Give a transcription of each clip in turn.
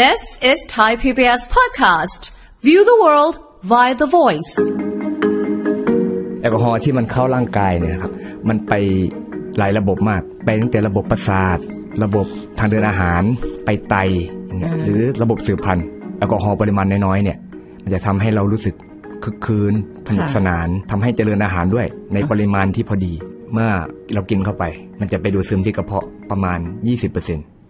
This is Thai PBS Podcast. View the world via the voice. แอลกอฮอล์ที่มันเข้าร่างกายเนี่ยครับมันไปหลายระบบมากไปตั้งแต่ระบบประสาทระบบทางเดินอาหารไปไตหรือระบบสืบพันธุ์แอลกอฮอล์ปริมาณน้อยๆเนี่ยมันจะทำให้เรารู้สึกคึกคืนสนุกสนานทำให้เจริญอาหารด้วยในปริมาณที่พอดีเมื่อเรากินเข้าไปมันจะไปดูดซึมที่กระเพาะประมาณ 20%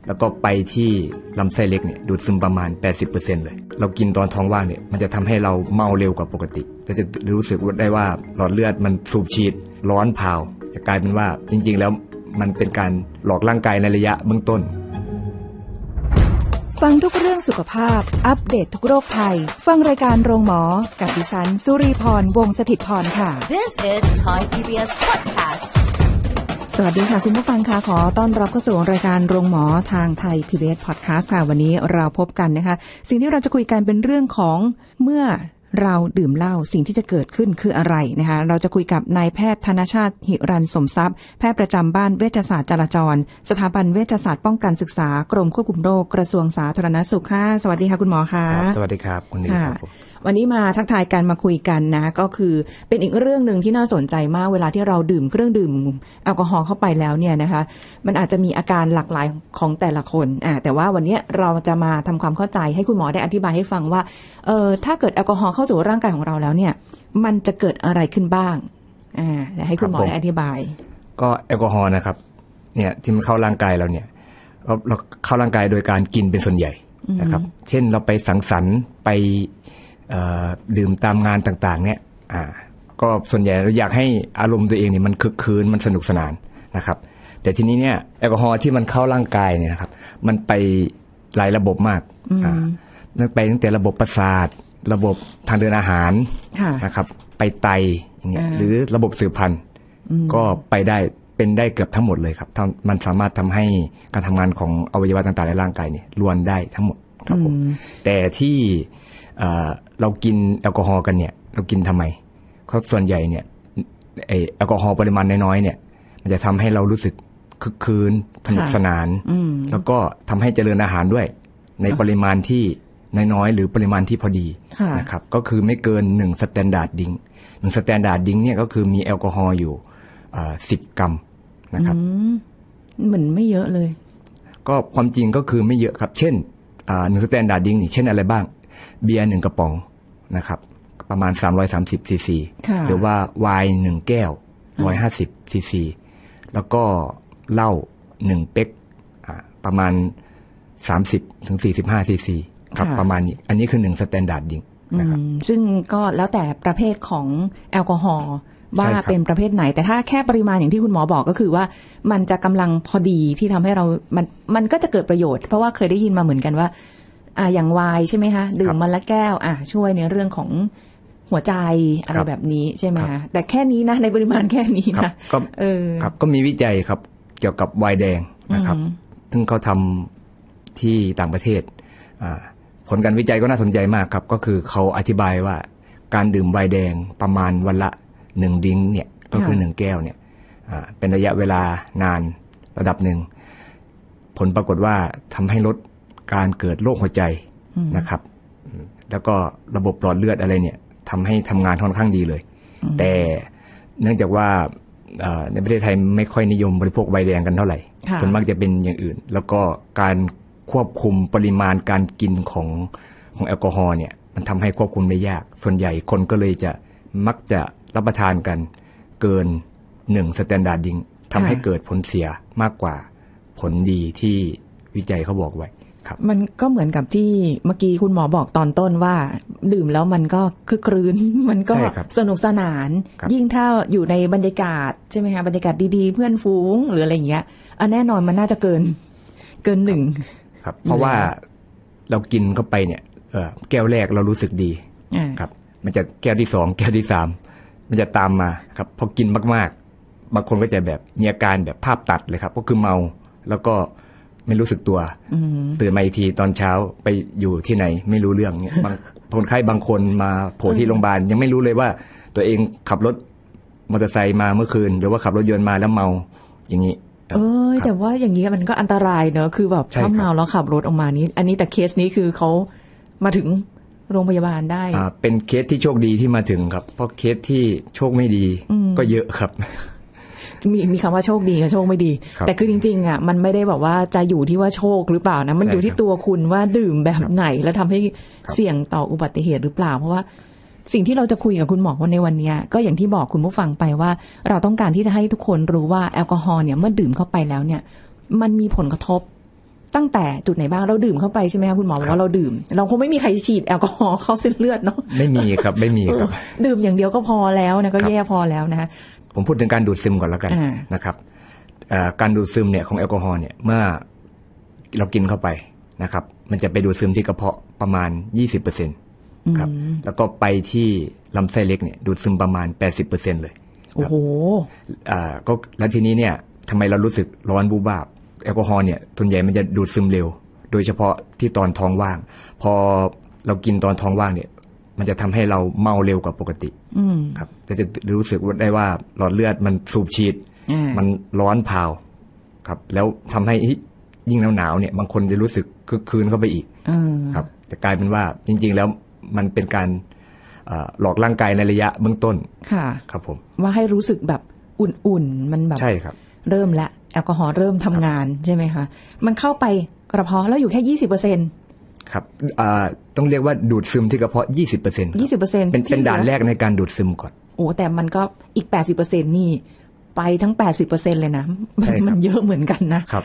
แล้วก็ไปที่ลำไส้เล็กเนี่ยดูดซึมประมาณ 80% เลยเรากินตอนท้องว่างเนี่ยมันจะทำให้เราเมาเร็วกว่าปกติเราจะรู้สึกได้ว่าหลอดเลือดมันสูบฉีดร้อนเผาจะกลายเป็นว่าจริงๆแล้วมันเป็นการหลอกร่างกายในระยะเบื้องต้นฟังทุกเรื่องสุขภาพอัปเดตทุกโรคภัยฟังรายการโรงหมอกับดิฉันสุรีพรวงศ์สถิตย์พรค่ะ This is Thai PBS Podcastสวัสดีค่ะคุณผู้ฟังค่ะขอต้อนรับเข้าสู่รายการโรงหมอทางไทย PBS Podcast ค่ะวันนี้เราพบกันนะคะสิ่งที่เราจะคุยกันเป็นเรื่องของเมื่อเราดื่มเหล้าสิ่งที่จะเกิดขึ้นคืออะไรนะคะเราจะคุยกับนายแพทย์ธนชาติหิรันสมทรัพย์แพทย์ประจำบ้านเวชศาสตร์จราจรสถาบันเวชศาสตร์ป้องกันศึกษากรมควบคุมโรคกระทรวงสาธารณสุขค่ะสวัสดีค่ะคุณหมอค่ะสวัสดีครับคุณดีครับวันนี้มาทักทายกันมาคุยกันนะก็คือเป็นอีกเรื่องนึงที่น่าสนใจมากเวลาที่เราดื่มเครื่องดื่มแอลกอฮอล์เข้าไปแล้วเนี่ยนะคะมันอาจจะมีอาการหลากหลายของแต่ละคนแต่ว่าวันนี้เราจะมาทำความเข้าใจให้คุณหมอได้อธิบายให้ฟังว่าถ้าเกิดแอลกอฮอล์เข้าสู่ร่างกายของเราแล้วเนี่ยมันจะเกิดอะไรขึ้นบ้างให้คุณหมอได้อธิบายก็แอลกอฮอล์นะครับเนี่ยที่มันเข้าร่างกายเราเนี่ยเราเข้าร่างกายโดยการกินเป็นส่วนใหญ่นะครับเช่นเราไปสังสรรค์ไปดื่มตามงานต่างๆเนี่ยก็ส่วนใหญ่เราอยากให้อารมณ์ตัวเองเนี่ยมันคึกคืนมันสนุกสนานนะครับแต่ทีนี้เนี่ยแอลกอฮอล์ที่มันเข้าร่างกายเนี่ยนะครับมันไปหลายระบบมากมันไปตั้งแต่ระบบประสาทระบบทางเดินอาหารนะครับไปไตอย่างเงี้ยหรือระบบสืบพันธุ์ก็ไปได้เป็นได้เกือบทั้งหมดเลยครับมันสามารถทำให้การทำงานของอวัยวะต่างๆในร่างกายเนี่ยล้วนได้ทั้งหมดครับผมแต่ที่เรากินแอลกอฮอล์กันเนี่ยเรากินทำไมเขาส่วนใหญ่เนี่ยแอลกอฮอล์ปริมาณน้อยๆเนี่ยมันจะทำให้เรารู้สึกคึกคืนสนุกสนานแล้วก็ทำให้เจริญอาหารด้วยในปริมาณที่น้อยๆหรือปริมาณที่พอดีนะครับก็คือไม่เกิน1สแตนดาร์ดดริงค์1สแตนดาร์ดดริงค์เนี่ยก็คือมีแอลกอฮอล์อยู่10 กรัมนะครับเหมือนไม่เยอะเลยก็ความจริงก็คือไม่เยอะครับเช่น1สแตนดาร์ดดริงค์นี่เช่นอะไรบ้างเบียร์1กระป๋องนะครับประมาณ330ซีซีหรือว่าไวน์1แก้ว150ซีซีแล้วก็เหล้า1เป๊กประมาณ 30-45 ซีซีครับประมาณนี้อันนี้คือ1สแตนดาร์ดดริงค์นะครับซึ่งก็แล้วแต่ประเภทของแอลกอฮอล์ว่าเป็นประเภทไหนแต่ถ้าแค่ปริมาณอย่างที่คุณหมอบอกก็คือว่ามันจะกำลังพอดีที่ทำให้เรามันก็จะเกิดประโยชน์เพราะว่าเคยได้ยินมาเหมือนกันว่าอย่างไวน์ใช่ไหมคะดื่มมันละแก้วช่วยในเรื่องของหัวใจอะไรแบบนี้ใช่ไหมคะแต่แค่นี้นะในปริมาณแค่นี้นะก็มีวิจัยครับเกี่ยวกับไวน์แดงนะครับซึ่งเขาทำที่ต่างประเทศผลการวิจัยก็น่าสนใจมากครับก็คือเขาอธิบายว่าการดื่มไวน์แดงประมาณวันละ1ดริงค์เนี่ยก็คือ1แก้วเนี่ยเป็นระยะเวลานานระดับหนึ่งผลปรากฏว่าทำให้ลดการเกิดโรคหัวใจนะครับแล้วก็ระบบหลอดเลือดอะไรเนี่ยทำให้ทำงานค่อนข้างดีเลยแต่เนื่องจากว่าในประเทศไทยไม่ค่อยนิยมบริโภคไวน์แดงกันเท่าไหร่ส่วนมากจะเป็นอย่างอื่นแล้วก็การควบคุมปริมาณการกินของแอลกอฮอล์เนี่ยมันทำให้ควบคุมได้ยากส่วนใหญ่คนก็เลยจะมักจะรับประทานกันเกิน1สแตนดาร์ดดริงค์ทำให้เกิดผลเสียมากกว่าผลดีที่วิจัยเขาบอกไว้ครับมันก็เหมือนกับที่เมื่อกี้คุณหมอบอกตอนต้นว่าดื่มแล้วมันก็คึกคืนมันก็สนุกสนานยิ่งถ้าอยู่ในบรรยากาศใช่ไหมคะบรรยากาศดีๆเพื่อนฝูงหรืออะไรอย่างเงี้ยแน่นอนมันน่าจะเกินหนึ่งครับเพราะว่าเรากินเข้าไปเนี่ยแก้วแรกเรารู้สึกดีครับมันจะแก้วที่2แก้วที่3มันจะตามมาครับพอกินมากๆบางคนก็จะแบบมีอาการแบบภาพตัดเลยครับก็คือเมาแล้วก็ไม่รู้สึกตัวตื่นมาอีกทีตอนเช้าไปอยู่ที่ไหนไม่รู้เรื่องเนี่ยบางคนไข้บางคนมาโผล่ที่โรงพยาบาลยังไม่รู้เลยว่าตัวเองขับรถมอเตอร์ไซค์มาเมื่อคืนหรือว่าขับรถยนต์มาแล้วเมาอย่างนี้ ครับแต่ว่าอย่างนี้มันก็อันตรายเนอะคือแบบถ้าเมาแล้วขับรถออกมานี้อันนี้แต่เคสนี้คือเขามาถึงโรงพยาบาลได้เป็นเคสที่โชคดีที่มาถึงครับเพราะเคสที่โชคไม่ดีก็เยอะครับมีคำว่าโชคดีกับโชคไม่ดีแต่คือจริงๆอ่ะมันไม่ได้แบบว่าจะอยู่ที่ว่าโชคหรือเปล่านะมันอยู่ที่ตัวคุณว่าดื่มแบบไหนแล้วทำให้เสี่ยงต่ออุบัติเหตุหรือเปล่าเพราะว่าสิ่งที่เราจะคุยกับคุณหมอในวันนี้ก็อย่างที่บอกคุณผู้ฟังไปว่าเราต้องการที่จะให้ทุกคนรู้ว่าแอลกอฮอล์เนี่ยเมื่อดื่มเข้าไปแล้วเนี่ยมันมีผลกระทบตั้งแต่จุดไหนบ้างเราดื่มเข้าไปใช่ไหมคะคุณหมอบอกว่าเราดื่มเราคงไม่มีใครฉีดแอลกอฮอล์เข้าเส้นเลือดเนาะไม่มีครับไม่มีครับดื่มอย่างเดียวก็พอแล้วนะก็แย่พอแล้วนะผมพูดถึงการดูดซึมก่อนแล้วกันนะครับการดูดซึมเนี่ยของแอลกอฮอล์เนี่ยเมื่อเรากินเข้าไปนะครับมันจะไปดูดซึมที่กระเพาะประมาณ 20% ครับแล้วก็ไปที่ลำไส้เล็กเนี่ยดูดซึมประมาณ 80% เลยโอ้โหก็แล้วทีนี้เนี่ยทำไมเรารู้สึกร้อนบูบาบแอลกอฮอล์เนี่ยส่วนใหญ่มันจะดูดซึมเร็วโดยเฉพาะที่ตอนท้องว่างพอเรากินตอนท้องว่างเนี่ยมันจะทำให้เราเมาเร็วกว่าปกติครับเราจะรู้สึกได้ว่าหลอดเลือดมันสูบฉีดมันร้อนเผาครับแล้วทำให้ยิ่งหนาวๆเนี่ยบางคนจะรู้สึกคึกคืนเข้าไปอีกครับแต่กลายเป็นว่าจริงๆแล้วมันเป็นการหลอกร่างกายในระยะเบื้องต้นครับผมว่าให้รู้สึกแบบอุ่นๆมันแบบใช่ครับเริ่มละแอลกอฮอล์เริ่มทำงานใช่ไหมคะมันเข้าไปกระเพาะแล้วอยู่แค่ 20% ครับต้องเรียกว่าดูดซึมที่กระเพาะ 20% 20% เป็นด่านแรกในการดูดซึมก่อนโอ้แต่มันก็อีก 80% นี่ไปทั้ง 80% เลยนะมันเยอะเหมือนกันนะครับ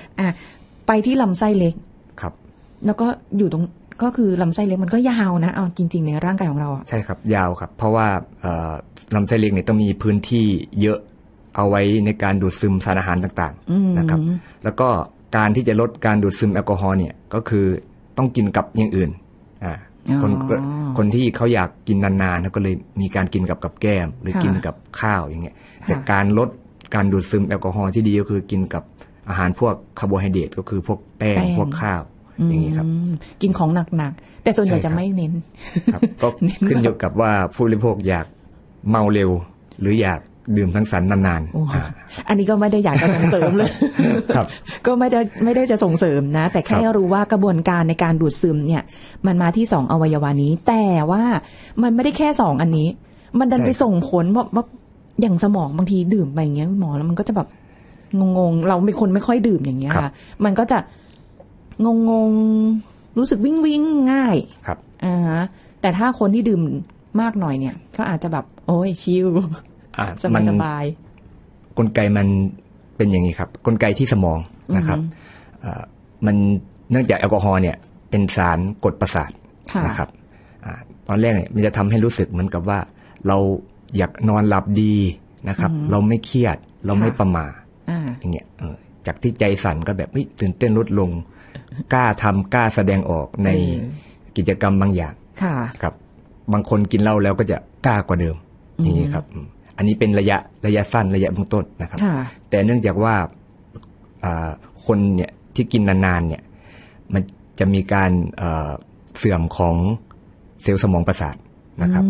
ไปที่ลำไส้เล็กครับแล้วก็อยู่ตรงก็คือลำไส้เล็กมันก็ยาวนะเอาจริงๆในร่างกายของเราใช่ครับยาวครับเพราะว่าลำไส้เล็กเนี่ยต้องมีพื้นที่เยอะเอาไว้ในการดูดซึมสารอาหารต่างๆนะครับแล้วก็การที่จะลดการดูดซึมแอลกอฮอล์เนี่ยก็คือต้องกินกับอย่างอื่นคนที่เขาอยากกินนานๆก็เลยมีการกินกับแก้มหรือกินกับข้าวอย่างเงี้ยแต่การลดการดูดซึมแอลกอฮอล์ที่ดีก็คือกินกับอาหารพวกคาร์โบไฮเดรตก็คือพวกแป้งพวกข้าวอย่างนี้ครับกินของหนักๆแต่ส่วนใหญ่จะไม่เน้นก็ขึ้นอยู่กับว่าผู้บริโภคอยากเมาเร็วหรืออยากดื่มทั้งสันนานๆอันนี้ก็ไม่ได้อยากจะส่งเสริมเลยก็ไม่ได้จะส่งเสริมนะแต่แค่รู้ว่ากระบวนการในการดูดซึมเนี่ยมันมาที่2อวัยวะนี้แต่ว่ามันไม่ได้แค่2อันนี้มันดันไปส่งผลว่าอย่างสมองบางทีดื่มไปอย่างเงี้ยหมอแล้วมันก็จะแบบงงๆเราเป็นคนไม่ค่อยดื่มอย่างเงี้ยค่ะมันก็จะงงๆรู้สึกวิ่งๆง่ายแต่ถ้าคนที่ดื่มมากหน่อยเนี่ยก็อาจจะแบบโอ้ยชิลสบายกลไกมันเป็นอย่างนี้ครับกลไกที่สมองนะครับมันเนื่องจากแอลกอฮอล์เนี่ยเป็นสารกดประสาทนะครับตอนแรกเนี่ยมันจะทำให้รู้สึกเหมือนกับว่าเราอยากนอนหลับดีนะครับเราไม่เครียดเราไม่ประมาทอย่างเงี้ยจากที่ใจสั่นก็แบบตื่นเต้นลดลงกล้าทำกล้าแสดงออกในกิจกรรมบางอย่างครับบางคนกินเหล้าแล้วก็จะกล้ากว่าเดิมอย่างนี้ครับอันนี้เป็นระยะสั้นระยะเบื้องต้นนะครับแต่เนื่องจากว่าคนเนี่ยที่กินนานๆเนี่ยมันจะมีการเสื่อมของเซลล์สมองประสาทนะครับ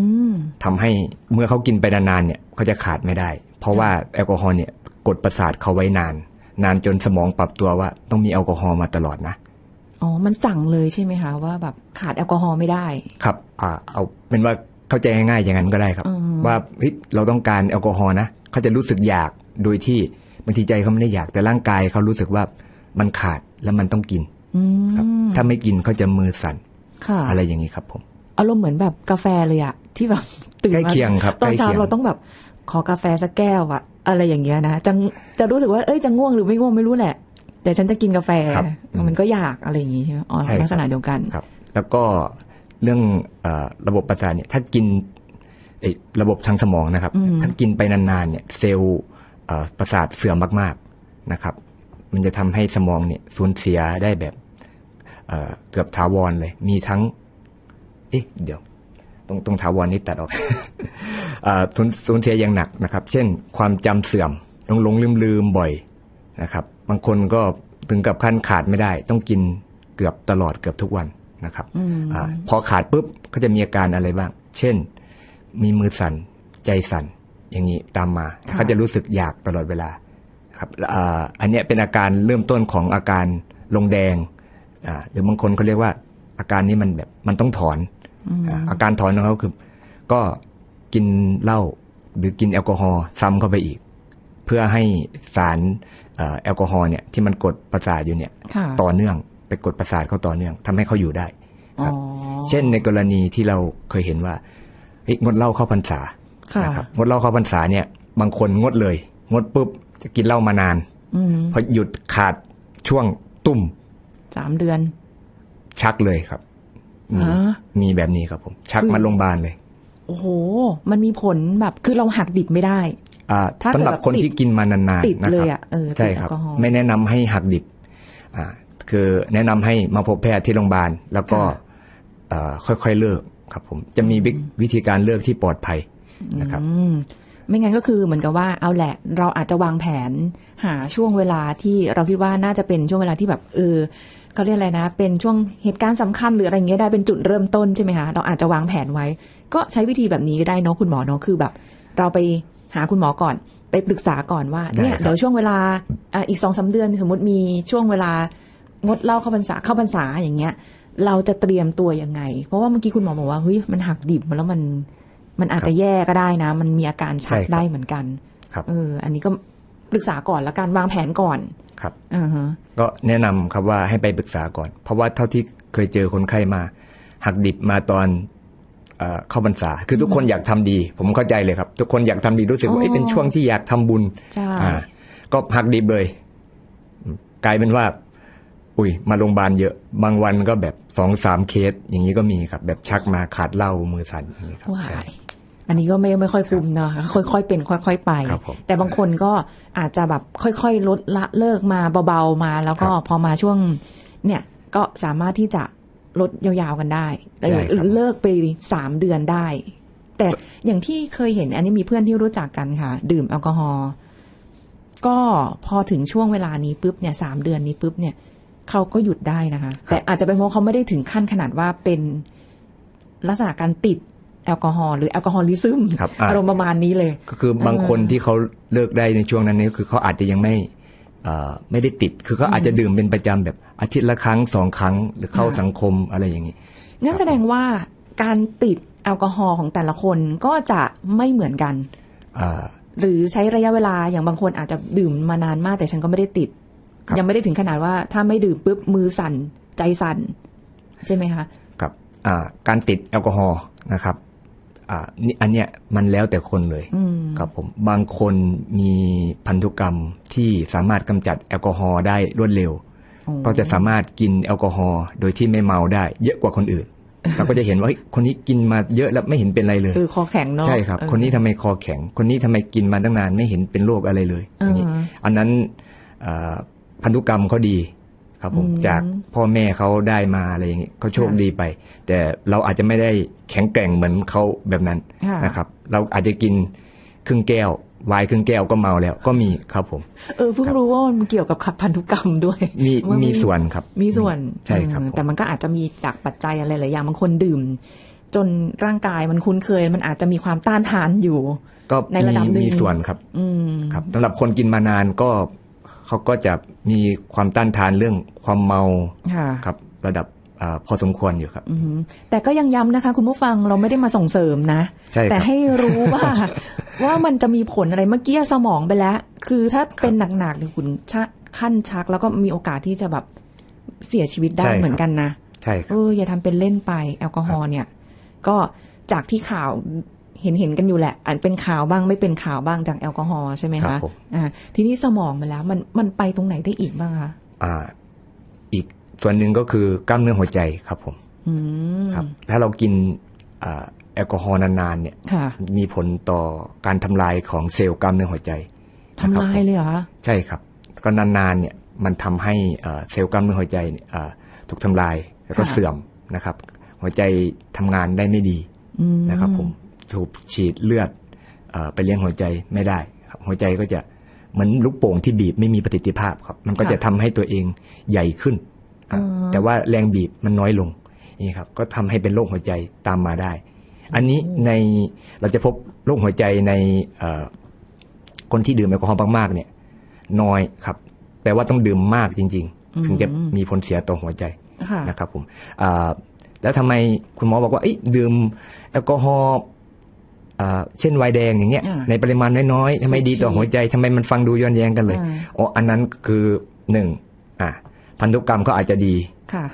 ทำให้เมื่อเขากินไปนานๆเนี่ยเขาจะขาดไม่ได้เพราะว่าแอลกอฮอล์เนี่ยกดประสาทเขาไว้นานจนสมองปรับตัวว่าต้องมีแอลกอฮอล์มาตลอดนะอ๋อมันสั่งเลยใช่ไหมคะว่าแบบขาดแอลกอฮอล์ไม่ได้ครับเอาเป็นว่าเข้าใจง่ายๆอย่างนั้นก็ได้ครับว่าเราต้องการแอลกอฮอล์นะเขาจะรู้สึกอยากโดยที่บางทีใจเขาไม่ได้อยากแต่ร่างกายเขารู้สึกว่ามันขาดแล้วมันต้องกินครับถ้าไม่กินเขาจะมือสั่นอะไรอย่างนี้ครับผมอารมณ์เหมือนแบบกาแฟเลยอะที่แบบตื่นมาตอนเช้าเราต้องแบบขอกาแฟสักแก้วอะอะไรอย่างเงี้ยนะจะรู้สึกว่าเอ้ยจะง่วงหรือไม่ง่วงไม่รู้แหละแต่ฉันจะกินกาแฟมันก็อยากอะไรอย่างงี้ใช่ไหมอ๋อลักษณะเดียวกันครับแล้วก็เรื่องระบบประสาทเนี่ยถ้ากินระบบทางสมองนะครับถ้ากินไปนานๆเนี่ยเซลล์ประสาทเสื่อมมากๆนะครับมันจะทำให้สมองเนี่ยสูญเสียได้แบบเกือบถาวรเลยมีทั้งเดี๋ยวตรงถาวรนี่ตัดออกสูญเสียอย่างหนักนะครับเช่นความจำเสื่อมหลงลืมบ่อยนะครับบางคนก็ถึงกับขั้นขาดไม่ได้ต้องกินเกือบตลอดเกือบทุกวันนะครับพอขาดปุ๊บก็จะมีอาการอะไรบ้างเช่นมีมือสั่นใจสั่นอย่างนี้ตามมาเขาจะรู้สึกอยากตลอดเวลา ครับอันนี้เป็นอาการเริ่มต้นของอาการลงแดงหรือบางคนเขาเรียกว่าอาการนี้มันแบบมันต้องถอน อาการถอนของเขาคือก็กินเหล้าหรือกินแอลกอฮอล์ซ้ำเข้าไปอีกเพื่อให้สารแอลกอฮอล์เนี่ยที่มันกดประสาทอยู่เนี่ยต่อเนื่องไปกดประสาทเขาต่อเนื่องทำให้เขาอยู่ได้ครับเช่นในกรณีที่เราเคยเห็นว่างดเหล้าเข้าพรรษานะครับงดเหล้าเข้าพรรษาเนี่ยบางคนงดเลยงดปุ๊บจะกินเหล้ามานานพอหยุดขาดช่วงตุ่ม3 เดือนชักเลยครับมีแบบนี้ครับผมชักมาโรงพยาบาลเลยโอ้โหมันมีผลแบบคือเราหักดิบไม่ได้สำหรับคนที่กินมานานๆนะครับใช่ครับไม่แนะนำให้หักดิบคือแนะนำให้มาพบแพทย์ที่โรงพยาบาลแล้วก็ค่อยๆเลิกครับผมจะมีวิธีการเลิกที่ปลอดภัยนะครับไม่งั้นก็คือเหมือนกับว่าเอาแหละเราอาจจะวางแผนหาช่วงเวลาที่เราคิดว่าน่าจะเป็นช่วงเวลาที่แบบเขาเรียกอะไรนะเป็นช่วงเหตุการณ์สำคัญหรืออะไรเงี้ยได้เป็นจุดเริ่มต้นใช่ไหมคะเราอาจจะวางแผนไว้ก็ใช้วิธีแบบนี้ก็ได้เนาะคุณหมอเนาะคือแบบเราไปหาคุณหมอก่อนไปปรึกษาก่อนว่าเนี่ยเดี๋ยวช่วงเวลาอีก 2-3 เดือนสมมติมีช่วงเวลางดเหล้าเข้าพรรษาอย่างเงี้ยเราจะเตรียมตัวยังไงเพราะว่าเมื่อกี้คุณหมอบอกว่าเฮ้ยมันหักดิบมาแล้วมันอาจจะแย่ก็ได้นะมันมีอาการชักได้เหมือนกันครับอันนี้ก็ปรึกษาก่อนแล้วกันวางแผนก่อนครับก็แนะนำครับว่าให้ไปปรึกษาก่อนเพราะว่าเท่าที่เคยเจอคนไข้มาหักดิบมาตอนเข้าพรรษาคือทุกคนอยากทำดีผมเข้าใจเลยครับทุกคนอยากทำดีรู้สึกว่าเป็นช่วงที่อยากทำบุญก็หักดิบเลยกลายเป็นว่ามาโรงพยาบาลเยอะบางวันก็แบบ 2-3 เคสอย่างนี้ก็มีครับแบบชักมาขาดเหล้ามือสั่นอย่างนี้ครับอันนี้ก็ไม่ค่อยคุ้มเนาะค่อยๆเป็นค่อยๆไปแต่บางคนก็อาจจะแบบค่อยๆลดละเลิกมาเบาๆมาแล้วก็พอมาช่วงเนี่ยก็สามารถที่จะลดยาวๆกันได้เลิกไป3 เดือนได้แต่อย่างที่เคยเห็นอันนี้มีเพื่อนที่รู้จักกันค่ะดื่มแอลกอฮอล์ก็พอถึงช่วงเวลานี้ปุ๊บเนี่ย3 เดือนนี้ปุ๊บเนี่ยเขาก็หยุดได้นะคะแต่อาจจะเป็นเพราะเขาไม่ได้ถึงขั้นขนาดว่าเป็นลักษณะการติดแอลกอฮอล์หรือแอลกอฮอลิซึมอารมณ์ประมาณนี้เลยก็คือบางคนที่เขาเลิกได้ในช่วงนั้นนี่คือเขาอาจจะยังไม่ได้ติดคือเขาอาจจะดื่มเป็นประจำแบบอาทิตย์ละครั้ง2 ครั้งหรือเข้าสังคมอะไรอย่างนี้งั้นแสดงว่าการติดแอลกอฮอล์ของแต่ละคนก็จะไม่เหมือนกันหรือใช้ระยะเวลาอย่างบางคนอาจจะดื่มมานานมากแต่ฉันก็ไม่ได้ติดยังไม่ได้ถึงขนาดว่าถ้าไม่ดื่มปุ๊บมือสั่นใจสั่นใช่ไหมคะครับการติดแอลกอฮอล์นะครับอันเนี้ยมันแล้วแต่คนเลยครับผมบางคนมีพันธุกรรมที่สามารถกำจัดแอลกอฮอล์ได้รวดเร็วก็จะสามารถกินแอลกอฮอล์โดยที่ไม่เมาได้เยอะกว่าคนอื่น เราก็จะเห็นว่าคนนี้กินมาเยอะแล้วไม่เห็นเป็นอะไรเลยคือคอแข็งเนาะใช่ครับคนนี้ทำไมคอแข็งคนนี้ทำไมกินมาตั้งนานไม่เห็นเป็นโรคอะไรเลยอันนั้นพันธุกรรมเขาดีครับผมจากพ่อแม่เขาได้มาอะไรอย่างเงี้ยเขาโชคดีไปแต่เราอาจจะไม่ได้แข็งแกร่งเหมือนเขาแบบนั้นนะครับเราอาจจะกินครึ่งแก้วไวน์ครึ่งแก้วก็เมาแล้วก็มีครับผมเพิ่งรู้ว่ามันเกี่ยวกับพันธุกรรมด้วยมีส่วนครับมีส่วนใช่ครับแต่มันก็อาจจะมีจากปัจจัยอะไรหลายอย่างบางคนดื่มจนร่างกายมันคุ้นเคยมันอาจจะมีความต้านทานอยู่ก็ในระดับหนึ่งมีส่วนครับครับสำหรับคนกินมานานก็เขาก็จะมีความต้านทานเรื่องความเมาครับระดับพอสมควรอยู่ครับแต่ก็ยังย้ำนะคะคุณผู้ฟังเราไม่ได้มาส่งเสริมนะแต่ให้รู้ว่ามันจะมีผลอะไรเมื่อกี้สมองไปแล้วคือถ้าเป็นหนักๆเนี่ยคุณขั้นชักแล้วก็มีโอกาสที่จะแบบเสียชีวิตได้เหมือนกันนะใช่ครับอย่าทำเป็นเล่นไปแอลกอฮอล์เนี่ยก็จากที่ข่าวเห็นกันอยู่แหละอันเป็นข่าวบ้างไม่เป็นข่าวบ้างจากแอลกอฮอล์ใช่ไหมคะทีนี้สมองมันแล้วมันไปตรงไหนได้อีกบ้างคะอีกส่วนหนึ่งก็คือกล้ามเนื้อหัวใจครับผมครับถ้าเรากินแอลกอฮอล์นานๆเนี่ยมีผลต่อการทำลายของเซลล์กล้ามเนื้อหัวใจทำลายเลยเหรอใช่ครับก็นานๆเนี่ยมันทำให้เซลล์กล้ามเนื้อหัวใจถูกทำลายแล้วก็เสื่อมนะครับหัวใจทำงานได้ไม่ดีนะครับผมถูกฉีดเลือดไปเลี้ยงหัวใจไม่ได้ครับหัวใจก็จะเหมือนลูกโป่งที่บีบไม่มีประสิทธิภาพครับมันก็จะทำให้ตัวเองใหญ่ขึ้นแต่ว่าแรงบีบมันน้อยลงนี่ครับก็ทำให้เป็นโรคหัวใจตามมาได้อันนี้ในเราจะพบโรคหัวใจในคนที่ดื่มแอลกอฮอล์มากๆเนี่ย น้อยครับแต่ว่าต้องดื่มมากจริงๆถึงจะมีผลเสียต่อหัวใจนะครับผมแล้วทำไมคุณหมอบอกว่าดื่มแอลกอฮอล์เช่นไวน์แดงอย่างเงี้ยในปริมาณน้อยๆทำไมดีต่อหัวใจทำไมมันฟังดูย้อนแย้งกันเลยอันนั้นคือหนึ่งพันธุกรรมก็อาจจะดี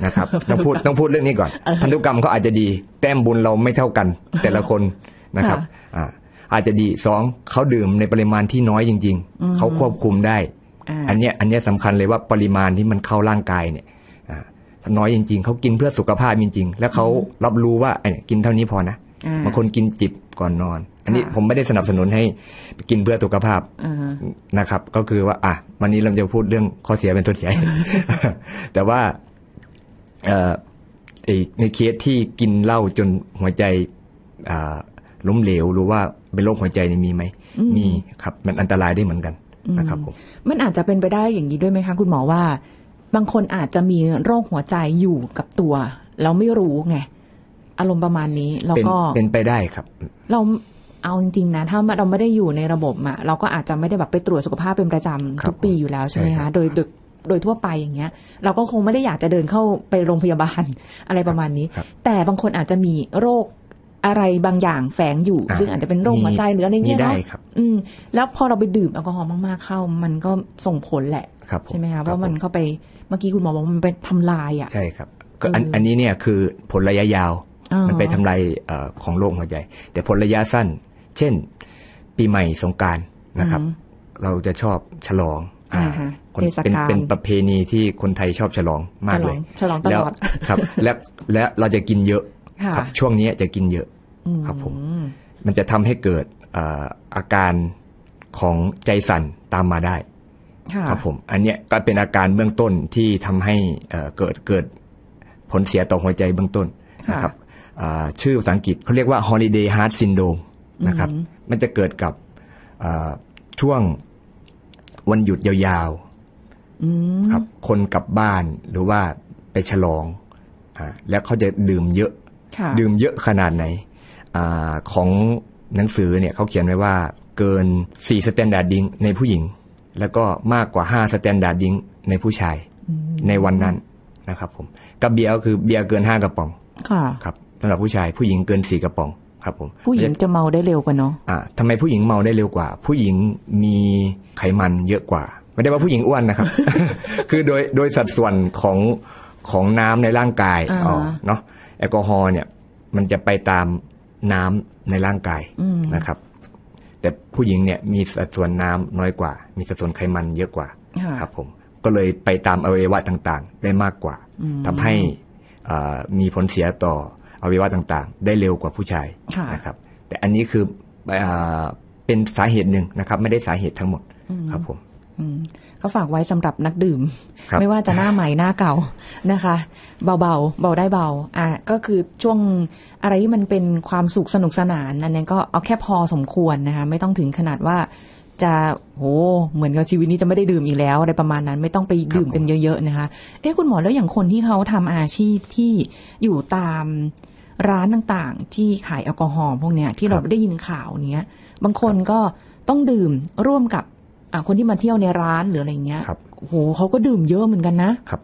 นะครับต้องพูดเรื่องนี้ก่อนพันธุกรรมก็อาจจะดีแต้มบุญเราไม่เท่ากันแต่ละคนนะครับอาจจะดีสองเขาดื่มในปริมาณที่น้อยจริงๆเขาควบคุมได้อันเนี้ยสำคัญเลยว่าปริมาณที่มันเข้าร่างกายเนี่ยน้อยจริงๆเขากินเพื่อสุขภาพจริงๆแล้วเขารับรู้ว่ากินเท่านี้พอนะบางคนกินจิบก่อนนอนอันนี้ผมไม่ได้สนับสนุนให้กินเพื่อสุขภาพนะครับก็คือว่าวันนี้เราจะพูดเรื่องข้อเสียเป็นต้นใหญ่ แต่ว่าในเคสที่กินเหล้าจนหัวใจล้มเหลวหรือว่าเป็นโรคหัวใจนี่มีไหมมีครับมันอันตรายได้เหมือนกันนะครับผมมันอาจจะเป็นไปได้อย่างนี้ด้วยไหมคะคุณหมอว่าบางคนอาจจะมีโรคหัวใจอยู่กับตัวเราไม่รู้ไงอารมณ์ประมาณนี้เราก็เป็นไปได้ครับเราเอาจริงๆนะถ้าเราไม่ได้อยู่ในระบบอะเราก็อาจจะไม่ได้แบบไปตรวจสุขภาพเป็นประจำทุกปีอยู่แล้วใช่ไหมคะโดยทั่วไปอย่างเงี้ยเราก็คงไม่ได้อยากจะเดินเข้าไปโรงพยาบาลอะไรประมาณนี้แต่บางคนอาจจะมีโรคอะไรบางอย่างแฝงอยู่ซึ่งอาจจะเป็นโรคหัวใจหรืออะไรเงี้ยเนาะแล้วพอเราไปดื่มแอลกอฮอล์มากๆเข้ามันก็ส่งผลแหละใช่ไหมคะเพราะมันเข้าไปเมื่อกี้คุณหมอบอกมันไปทำลายอะใช่ครับอันนี้เนี่ยคือผลระยะยาวมันไปทำลายของโรคหัวใจแต่ผลระยะสั้นเช่นปีใหม่สงกรานต์นะครับเราจะชอบฉลองเป็นประเพณีที่คนไทยชอบฉลองมากเลยฉลองตลอดครับและเราจะกินเยอะครับช่วงนี้จะกินเยอะครับผมมันจะทำให้เกิดอาการของใจสั่นตามมาได้ครับผมอันนี้ก็เป็นอาการเบื้องต้นที่ทำให้เกิดผลเสียต่อหัวใจเบื้องต้นนะครับชื่อภาษาอังกฤษเขาเรียกว่า Holiday Heart Syndrome นะครับมันจะเกิดกับช่วงวันหยุดยาวๆครับคนกลับบ้านหรือว่าไปฉลองแล้วเขาจะดื่มเยอะขนาดไหนของหนังสือเนี่ยเขาเขียนไว้ว่าเกิน4 standard drink ในผู้หญิงแล้วก็มากกว่า5 standard drink ในผู้ชายในวันนั้นนะครับผมกับเบียร์ก็คือเบียร์เกิน5กระป๋องครับสำหรับผู้ชายผู้หญิงเกิน4กระป๋องครับผมผู้หญิงจะเมาได้เร็วกว่าเนาะทำไมผู้หญิงเมาได้เร็วกว่าผู้หญิงมีไขมันเยอะกว่าไม่ได้ว่าผู้หญิงอ้วนนะครับ คือโดยสัดส่วนของน้ำในร่างกายเนาะแอลกอฮอล์เนี่ยมันจะไปตามน้ำในร่างกายนะครับแต่ผู้หญิงเนี่ยมีสัดส่วนน้ำน้อยกว่ามีสัดส่วนไขมันเยอะกว่าครับผมก็เลยไปตามอวัยวะต่างๆได้มากกว่าทำให้มีผลเสียต่ออวัยวะต่างๆได้เร็วกว่าผู้ชายนะครับแต่อันนี้คือเป็นสาเหตุหนึ่งนะครับไม่ได้สาเหตุทั้งหมดครับผมก็ฝากไว้สำหรับนักดื่มไม่ว่าจะหน้าใหม่หน้าเก่านะคะเบาได้เบาก็คือช่วงอะไรที่มันเป็นความสุขสนุกสนานอันนี้ก็เอาแค่พอสมควรนะคะไม่ต้องถึงขนาดว่าจะโหเหมือนกับชีวิตนี้จะไม่ได้ดื่มอีกแล้วอะไรประมาณนั้นไม่ต้องไปดื่มกันเยอะๆนะคะคุณหมอแล้วอย่างคนที่เขาทำอาชีพที่อยู่ตามร้านต่างๆที่ขายแอลกอฮอล์พวกเนี้ยที่เราได้ยินข่าวเนี้ยบางคนก็ต้องดื่มร่วมกับคนที่มาเที่ยวในร้านหรืออะไรเงี้ยโหเขาก็ดื่มเยอะเหมือนกันนะครับ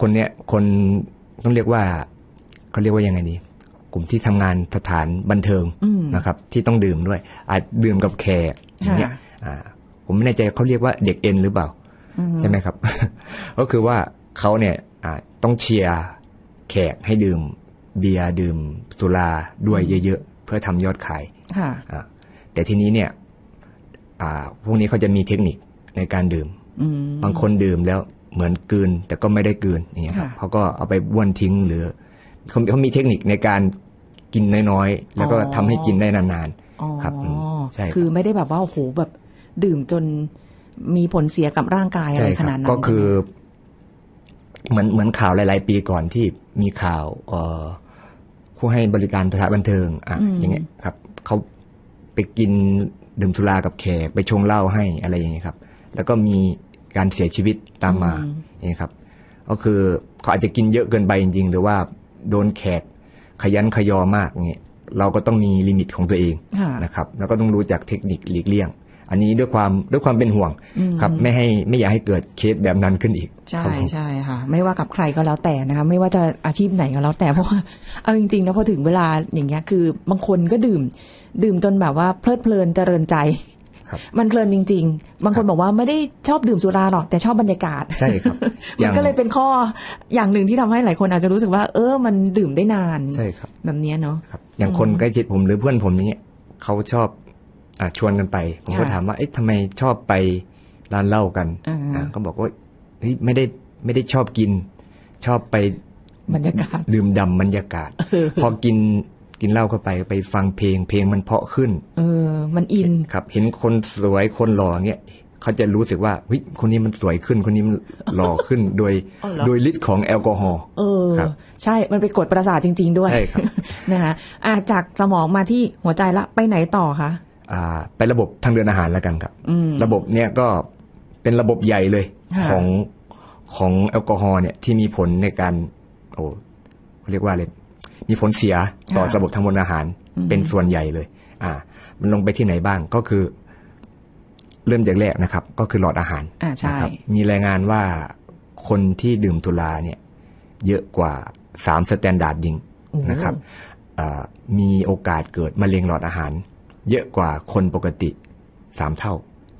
คนเนี้ยคนต้องเรียกว่าเขาเรียกว่ายังไงดีกลุ่มที่ทำงานสถานบันเทิงนะครับที่ต้องดื่มด้วยอาจดื่มกับแขกเนี่ยผมไม่แน่ใจเขาเรียกว่าเด็กเอ็นหรือเปล่าใช่ไหมครับก็คือว่าเขาเนี่ยต้องเชียร์แขกให้ดื่มเบียร์ดื่มสุราด้วยเยอะๆเพื่อทำยอดขายแต่ทีนี้เนี่ยพวกนี้เขาจะมีเทคนิคในการดื่มบางคนดื่มแล้วเหมือนกลืนแต่ก็ไม่ได้กลืนอย่างเงี้ยครับเขาก็เอาไปบ้วนทิ้งหรือเขามีเทคนิคในการกินน้อยๆแล้วก็ทำให้กินได้นานๆครับใช่คือไม่ได้แบบว่าโอ้โหแบบดื่มจนมีผลเสียกับร่างกายอะไรขนาดนั้นก็คือเหมือนข่าวหลายๆปีก่อนที่มีข่าวผู้ให้บริการสถานบันเทิงอย่างเงี้ยครับเขาไปกินดื่มสุรากับแขกไปชงเหล้าให้อะไรอย่างเงี้ยครับแล้วก็มีการเสียชีวิตตามมาอย่างเงี้ยครับก็คือเขาอาจจะกินเยอะเกินไปจริงๆหรือว่าโดนแขกขยันขยอมากเนี่ยเราก็ต้องมีลิมิตของตัวเองนะครับแล้วก็ต้องรู้จักเทคนิคหลีกเลี่ยง อันนี้ด้วยความเป็นห่วงครับไม่อยากให้เกิดเคสแบบนั้นขึ้นอีกใช่ค่ะไม่ว่ากับใครก็แล้วแต่นะคะไม่ว่าจะอาชีพไหนก็แล้วแต่เพราะว่าเอาจริงๆนะพอถึงเวลาอย่างเงี้ยคือบางคนก็ดื่มจนแบบว่าเพลิดเพลินเจริญใจมันเพลินจริงๆบางคนบอกว่าไม่ได้ชอบดื่มสุราหรอกแต่ชอบบรรยากาศใช่ครับ มันก็เลยเป็นข้ออย่างหนึ่งที่ทำให้หลายคนอาจจะรู้สึกว่ามันดื่มได้นานใช่ครับแบบนี้เนาะอย่างคนใกล้ชิดผมหรือเพื่อนผมนี้เขาชอบชวนกันไปผมก็ถามว่าเอ๊ะทำไมชอบไปร้านเหล้ากันเขาบอกว่าเฮ้ยไม่ได้ชอบกินชอบไปบรรยากาศดื่มด่ำบรรยากาศพอกินเหล้าเข้าไปฟังเพลงมันเพาะขึ้นมันอินครับเห็นคนสวยคนหล่อเงี้ยเขาจะรู้สึกว่าเฮ้ยคนนี้มันสวยขึ้นคนนี้มันหล่อขึ้นโดยฤทธิ์ของแอลกอฮอล์ครับใช่มันไปกดประสาทจริงๆด้วยใช่ครับนะคะจากสมองมาที่หัวใจละไปไหนต่อคะไประบบทางเดินอาหารแล้วกันครับระบบเนี้ยก็เป็นระบบใหญ่เลยของแอลกอฮอล์เนี่ยที่มีผลในการเรียกว่าอะไรมีผลเสียต่อระบบทางเดินอาหารเป็นส่วนใหญ่เลยมันลงไปที่ไหนบ้างก็คือเริ่มจากแรกนะครับก็คือหลอดอาหารนะครับมีรายงานว่าคนที่ดื่มสุราเนี่ยเยอะกว่า3สแตนดาร์ดหญิงนะครับมีโอกาสเกิดมะเร็งหลอดอาหารเยอะกว่าคนปกติ3เท่า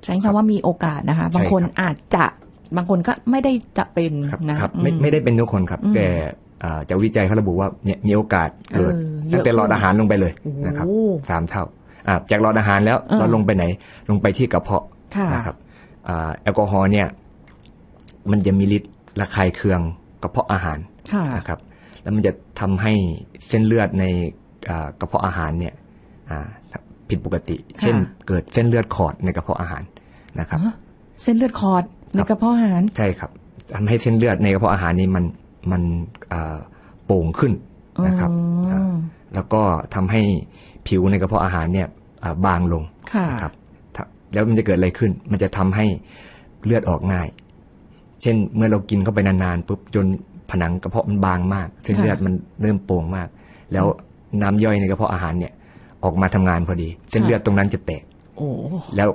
ใช้คำว่ามีโอกาสนะคะบางคนอาจจะบางคนก็ไม่ได้จะเป็นนะครับไม่ได้เป็นทุกคนครับแต่จากวิจัยเขาระบุว่าเนี่ยมีโอกาสเกิดตั้งแต่หลอดอาหารลงไปเลยนะครับ3เท่าจากหลอดอาหารแล้วเราลงไปไหนลงไปที่กระเพาะนะครับแอลกอฮอล์เนี่ยมันจะมีฤทธิ์ระคายเคืองกระเพาะอาหารนะครับแล้วมันจะทำให้เส้นเลือดในกระเพาะอาหารเนี่ยผิดปกติเช่นเกิดเส้นเลือดขอดในกระเพาะอาหารนะครับเส้นเลือดขอดในกระเพาะอาหารใช่ครับทำให้เส้นเลือดในกระเพาะอาหารนี้มันโป่งขึ้นนะครับแล้วก็ทำให้ผิวในกระเพาะอาหารเนี่ยบางลงนะครับแล้วมันจะเกิดอะไรขึ้นมันจะทำให้เลือดออกง่ายเช่นเมื่อเรากินเข้าไปนานๆปุ๊บจนผนังกระเพาะมันบางมากเส้นเลือดมันเริ่มโป่งมากแล้วน้ำย่อยในกระเพาะอาหารเนี่ยออกมาทำงานพอดีเส้นเลือดตรงนั้นจะแตกแล้ว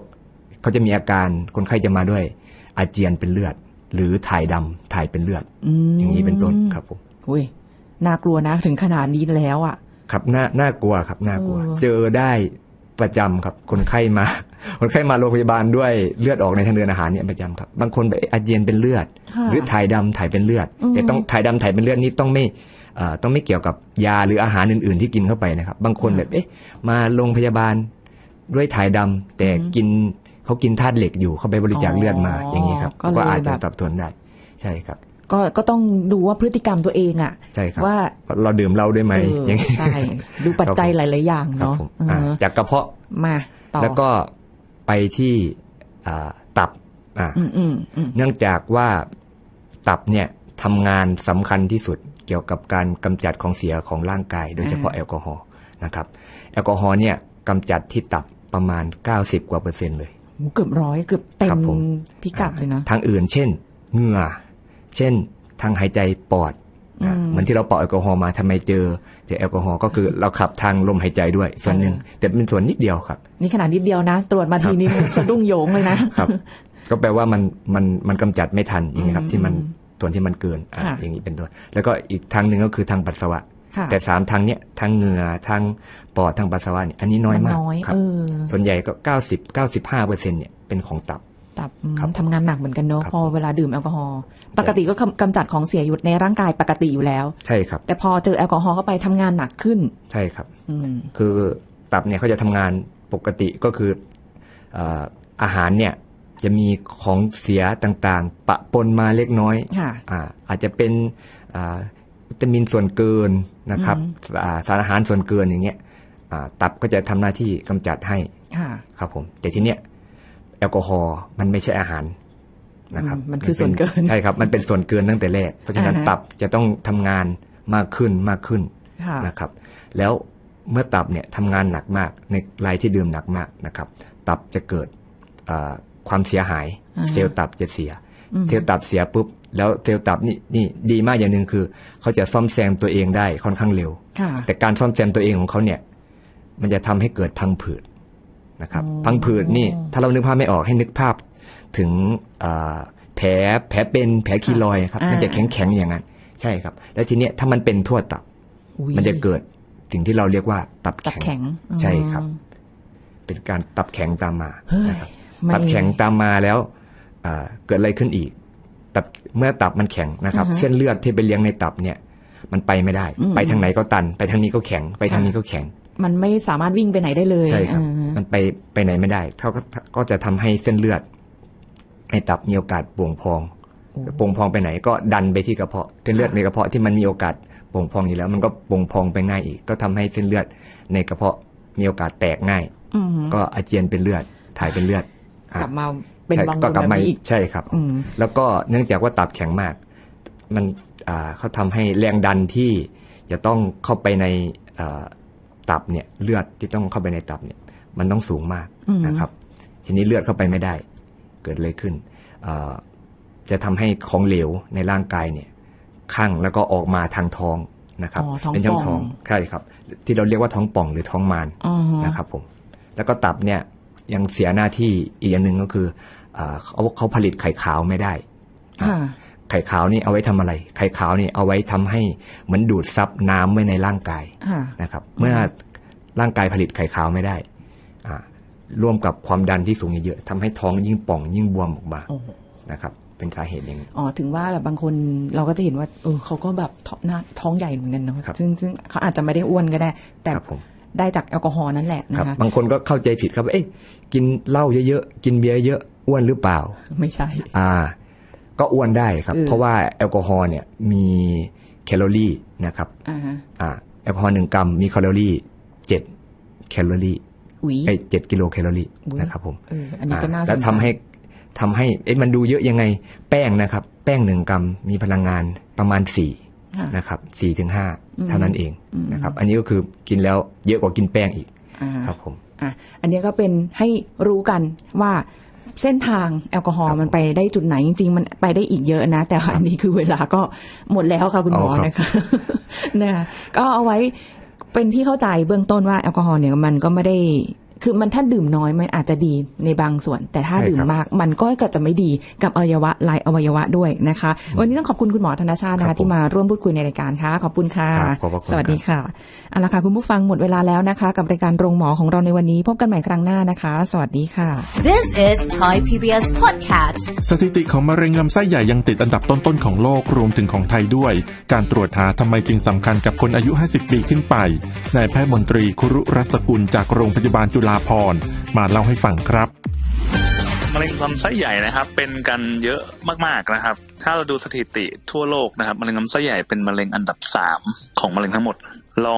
เขาจะมีอาการคนไข้จะมาด้วยอาเจียนเป็นเลือดหรือถ่ายดำถ่ายเป็นเลือด อย่างนี้เป็นต้นครับผมอุ้ยน่ากลัวนะถึงขนาดนี้แล้วอ่ะครับน่ากลัวครับน่ากลัวเจอได้ประจำครับคนไข้มาโรงพยาบาลด้วยเลือดออกในทางเดินอาหารเนี่ยประจำครับบางคนไปอาเจียนเป็นเลือดหรือถ่ายดำถ่ายเป็นเลือดแต่ต้องถ่ายดำถ่ายเป็นเลือดนี่ต้องไม่เกี่ยวกับยาหรืออาหารอื่นๆที่กินเข้าไปนะครับบางคนแบบมาโรงพยาบาลด้วยถ่ายดำแต่เขากินธาตุเหล็กอยู่เขาไปบริจาคเลือดมาอย่างนี้ครับก็อาจจะตับทวนได้ใช่ครับก็ต้องดูว่าพฤติกรรมตัวเองอ่ะว่าเราดื่มเหล้าด้วยไหมอย่างนี้ใช่ดูปัจจัยหลายๆอย่างเนาะจากกระเพาะมาแล้วก็ไปที่ตับเนื่องจากว่าตับเนี่ยทำงานสำคัญที่สุดเกี่ยวกับการกำจัดของเสียของร่างกายโดยเฉพาะแอลกอฮอล์นะครับแอลกอฮอล์เนี่ยกำจัดที่ตับประมาณ90%+ เลยเกือบ100เกือบเต็มพิกัดเลยนะทางอื่นเช่นเหงื่อเช่นทางหายใจปอดเหมือนที่เราเป่าแอลกอฮอล์มาทำไมเจอแอลกอฮอล์ก็คือเราขับทางลมหายใจด้วยส่วนหนึ่งแต่เป็นส่วนนิดเดียวครับนี่ขนาดนิดเดียวนะตรวจมาทีนี้สะดุ้งโยงเลยนะครับก็แปลว่ามันกำจัดไม่ทันอย่างนี้ครับที่มันส่วนที่มันเกินอย่างนี้เป็นต้นแล้วก็อีกทางหนึ่งก็คือทางปัสสาวะแต่3ทางเนี้ยทางเหงื่อทางปอดทางปัสสาวะเนี่ยอันนี้น้อยมากครับส่วนใหญ่ก็95%เนี่ยเป็นของตับทำงานหนักเหมือนกันเนาะพอเวลาดื่มแอลกอฮอล์ปกติก็กำจัดของเสียอยู่ในร่างกายปกติอยู่แล้วใช่ครับแต่พอเจอแอลกอฮอล์เข้าไปทำงานหนักขึ้นใช่ครับคือตับเนี่ยเขาจะทำงานปกติก็คืออาหารเนี่ยจะมีของเสียต่างๆปะปนมาเล็กน้อยอาจจะเป็นวิตามินส่วนเกินนะครับสารอาหารส่วนเกินอย่างเงี้ยตับก็จะทำหน้าที่กำจัดให้ครับผมแต่ทีเนี้ยแอลกอฮอล์มันไม่ใช่อาหารนะครับมันคือส่วนเกินใช่ครับมันเป็นส่วนเกินตั้งแต่แรกเพราะฉะนั้นตับจะต้องทำงานมากขึ้นนะครับแล้วเมื่อตับเนี่ยทำงานหนักมากในรายที่ดื่มหนักมากนะครับตับจะเกิดความเสียหายเซลล์ตับจะเสียเซลล์ตับเสียปุ๊บแล้วเซลล์ตับนี่ดีมากอย่างนึงคือเขาจะซ่อมแซมตัวเองได้ค่อนข้างเร็วแต่การซ่อมแซมตัวเองของเขาเนี่ยมันจะทำให้เกิดพังผืด นะครับพังผืดนี่ถ้าเรานึกภาพไม่ออกให้นึกภาพถึงแผลเป็นแผลคีลอยครับมันจะแข็งๆอย่างนั้นใช่ครับแล้วทีเนี้ยถ้ามันเป็นทั่วตับมันจะเกิดสิ่งที่เราเรียกว่าตับแข็งใช่ครับเป็นการตับแข็งตามมานะครับตับแข็งตามมาแล้วเกิดอะไรขึ้นอีกตับเมื่อตับมันแข็งนะครับเส้นเลือดที่ไปเลี้ยงในตับเนี่ยมันไปไม่ได้ไปทางไหนก็ตันไปทางนี้ก็แข็งไปทางนี้ก็แข็งมันไม่สามารถวิ่งไปไหนได้เลยใช่ครับมันไปไหนไม่ได้เขาก็จะทำให้เส้นเลือดในตับมีโอกาสป่วงพองไปไหนก็ดันไปที่กระเพาะเส้นเลือดในกระเพาะที่มันมีโอกาสป่วงพองอยู่แล้วมันก็ป่วงพองไปง่ายอีกก็ทำให้เส้นเลือดในกระเพาะมีโอกาสแตกง่ายก็อาเจียนเป็นเลือดถ่ายเป็นเลือดกลับมาเป็นบางคนแบบนี้อีกใช่ครับแล้วก็เนื่องจากว่าตับแข็งมากมันเขาทำให้แรงดันที่จะต้องเข้าไปในตับเนี่ยเลือดที่ต้องเข้าไปในตับเนี่ยมันต้องสูงมากนะครับทีนี้เลือดเข้าไปไม่ได้เกิดอะไรขึ้นจะทำให้ของเหลวในร่างกายเนี่ยข้างแล้วก็ออกมาทางท้องนะครับเป็นช่องท้องใช่ครับที่เราเรียกว่าท้องป่องหรือท้องมารนะครับผมแล้วก็ตับเนี่ยยังเสียหน้าที่อีกอย่างหนึ่งก็คือเขาผลิตไข่ขาวไม่ได้ไข่ขาวนี่เอาไว้ทำอะไรไข่ขาวนี่เอาไว้ทำให้เหมือนดูดซับน้ำไว้ในร่างกายนะครับเมื่อร่างกายผลิตไข่ขาวไม่ได้ร่วมกับความดันที่สูงเยอะๆทำให้ท้องยิ่งป่องยิ่งบวมออกมานะครับเป็นสาเหตุอย่างนี้อ๋อถึงว่าแบบบางคนเราก็จะเห็นว่าเขาก็แบบท้องใหญ่เหมือนกันเนาะซึ่งเขาอาจจะไม่ได้อ้วนก็ได้แต่ได้จากแอลกอฮอล์นั่นแหละนะคะบางคนก็เข้าใจผิดครับว่าเอ๊ะกินเหล้าเยอะๆกินเบียร์เยอะอ้วนหรือเปล่าไม่ใช่ก็อ้วนได้ครับเพราะว่าแอลกอฮอล์เนี่ยมีแคลอรี่นะครับแอลกอฮอล์1 กรัมมีแคลอรี่7แคลอรี่7กิโลแคลอรี่นะครับผมแล้วทำให้มันดูเยอะยังไงแป้งนะครับแป้ง1 กรัมมีพลังงานประมาณ4นะครับ 4-5 เท่านั้นเองนะครับอันนี้ก็คือกินแล้วเยอะกว่ากินแป้งอีกครับผมอันนี้ก็เป็นให้รู้กันว่าเส้นทางแอลกอฮอล์มันไปได้จุดไหนจริงๆมันไปได้อีกเยอะนะแต่อันนี้คือเวลาก็หมดแล้วค่ะคุณหมอนะคะนะคะก็เอาไว้เป็นที่เข้าใจเบื้องต้นว่าแอลกอฮอล์เนี่ยมันก็ไม่ได้คือมันถ้าดื่มน้อยมันอาจจะดีในบางส่วนแต่ถ้าดื่มมากมันก็จะไม่ดีกับอวัยวะหลายอวัยวะด้วยนะคะวันนี้ต้องขอบคุณคุณหมอธนชาตินะคะที่มาร่วมพูดคุยในรายการค่ะขอบคุณค่ะสวัสดีค่ะเอาละค่ะคุณผู้ฟังหมดเวลาแล้วนะคะกับรายการโรงหมอของเราในวันนี้พบกันใหม่ครั้งหน้านะคะสวัสดีค่ะ This is Thai PBS Podcast สถิติของมะเร็งลำไส้ใหญ่ยังติดอันดับต้นๆของโลกรวมถึงของไทยด้วยการตรวจหาทำไมจึงสำคัญกับคนอายุ50ปีขึ้นไปนายแพทย์มนตรีคุรุรัศกุลจากโรงพยาบาลจุฬามาเล่าให้ฟังครับมะเร็งลำไส้ใหญ่นะครับเป็นกันเยอะมากๆนะครับถ้าเราดูสถิติทั่วโลกนะครับมะเร็งลำไส้ใหญ่เป็นมะเร็งอันดับ3ของมะเร็งทั้งหมดลอ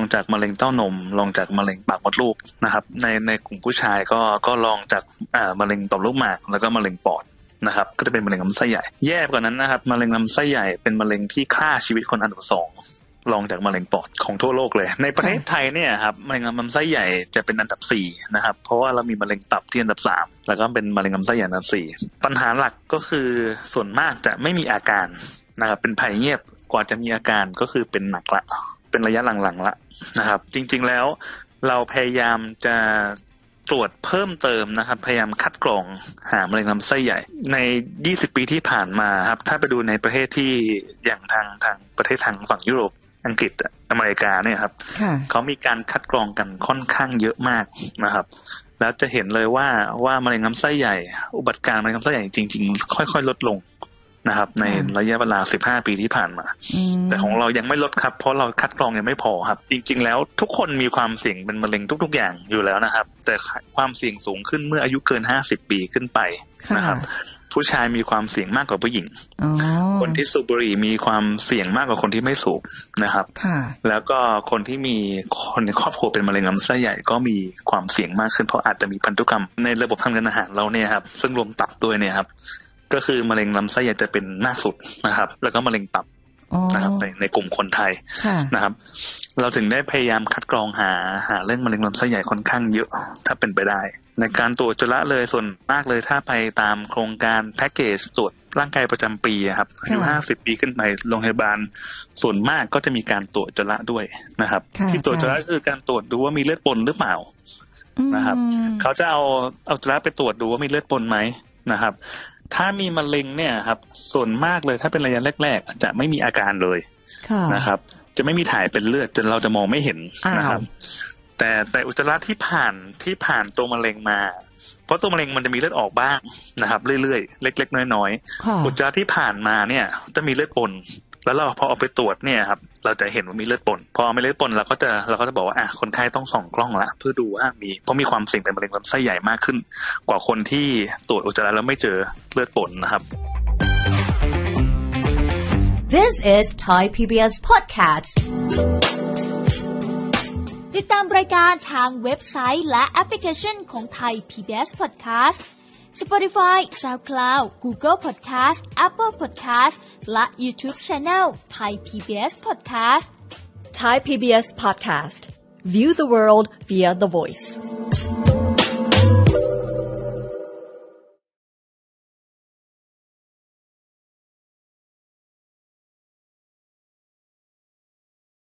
งจากมะเร็งเต้านมลองจากมะเร็งปากมดลูกนะครับในกลุ่มผู้ชายก็ลองจากมะเร็งต่อมลูกหมากแล้วก็มะเร็งปอดนะครับก็จะเป็นมะเร็งลำไส้ใหญ่แย่กว่านั้นนะครับมะเร็งลำไส้ใหญ่เป็นมะเร็งที่ฆ่าชีวิตคนอันดับ2ลองจากมะเร็งปอดของทั่วโลกเลยในประเทศไทยเนี่ยครับมะเร็งลำไส้ใหญ่จะเป็นอันดับ4นะครับเพราะว่าเรามีมะเร็งตับที่อันดับ3แล้วก็เป็นมะเร็งลำไส้ใหญ่อันดับ4ปัญหาหลักก็คือส่วนมากจะไม่มีอาการนะครับเป็นภัยเงียบกว่าจะมีอาการก็คือเป็นหนักละเป็นระยะหลังๆละนะครับจริงๆแล้วเราพยายามจะตรวจเพิ่มเติมนะครับพยายามคัดกรองหามะเร็งลำไส้ใหญ่ใน20ปีที่ผ่านมาครับถ้าไปดูในประเทศที่อย่างทางประเทศทางฝั่งยุโรปอังกฤษอเมริกาเนี่ยครับเขามีการคัดกรองกันค่อนข้างเยอะมากนะครับแล้วจะเห็นเลยว่ามะเร็งลำไส้ใหญ่อุบัติการมะเร็งลำไส้ใหญ่จริงๆค่อยๆลดลงนะครับในระยะเวลา15ปีที่ผ่านมาแต่ของเรายังไม่ลดครับเพราะเราคัดกรองยังไม่พอครับจริงๆแล้วทุกคนมีความเสี่ยงเป็นมะเร็งทุกๆอย่างอยู่แล้วนะครับแต่ความเสี่ยงสูงขึ้นเมื่ออายุเกิน50ปีขึ้นไปนะครับผู้ชายมีความเสี่ยงมากกว่าผู้หญิงคนที่สูบบุหรี่มีความเสี่ยงมากกว่าคนที่ไม่สูบนะครับแล้วก็คนที่มีคนในครอบครัวเป็นมะเร็งลำไส้ใหญ่ก็มีความเสี่ยงมากขึ้นเพราะอาจจะมีพันธุกรรมในระบบทางเดินอาหารเราเนี่ยครับซึ่งรวมตับด้วยเนี่ยครับก็คือมะเร็งลำไส้ใหญ่จะเป็นมากสุดนะครับแล้วก็มะเร็งตับนะครับในกลุ่มคนไทยนะครับเราถึงได้พยายามคัดกรองหาเรื่องมะเร็งลำไส้ใหญ่ค่อนข้างเยอะถ้าเป็นไปได้ในการตรวจจุลเลยส่วนมากเลยถ้าไปตามโครงการแพ็กเกจตรวจร่างกายประจำปีครับอายุ50ปีขึ้นไปโรงพยาบาลส่วนมากก็จะมีการตรวจจุลด้วยนะครับที่ตรวจจุลคือการตรวจดูว่ามีเลือดปนหรือเปล่า นะครับเขาจะเอาอุจจาระไปตรวจดูว่ามีเลือดปนไหมนะครับถ้ามีมะเร็งเนี่ยครับส่วนมากเลยถ้าเป็นระยะแรกๆจะไม่มีอาการเลยนะครับจะไม่มีถ่ายเป็นเลือดจนเราจะมองไม่เห็นนะครับแต่อุจจาระที่ผ่านตัวมะเร็งมาเพราะตัวมะเร็งมันจะมีเลือดออกบ้างนะครับเรื่อยๆเล็กๆน้อยๆอุจจาระที่ผ่านมาเนี่ยจะมีเลือดปนแล้วเราพอเอาไปตรวจเนี่ยครับเราจะเห็นว่ามีเลือดปนพอไม่เลือดปนเราก็จะบอกว่าอ่ะคนไข้ต้องส่องกล้องละเพื่อดูว่ามีเพราะมีความเสี่ยงเป็นมะเร็งลำไส้ใหญ่มากขึ้นกว่าคนที่ตรวจอุจจาระแล้วไม่เจอเลือดปนนะครับ This is Thai PBS Podcastติดตามรายการทางเว็บไซต์และแอปพลิเคชันของ Thai PBS Podcast Spotify, SoundCloud, Google Podcast, Apple Podcast และ YouTube Channel Thai PBS Podcast Thai PBS Podcast View the world via the voice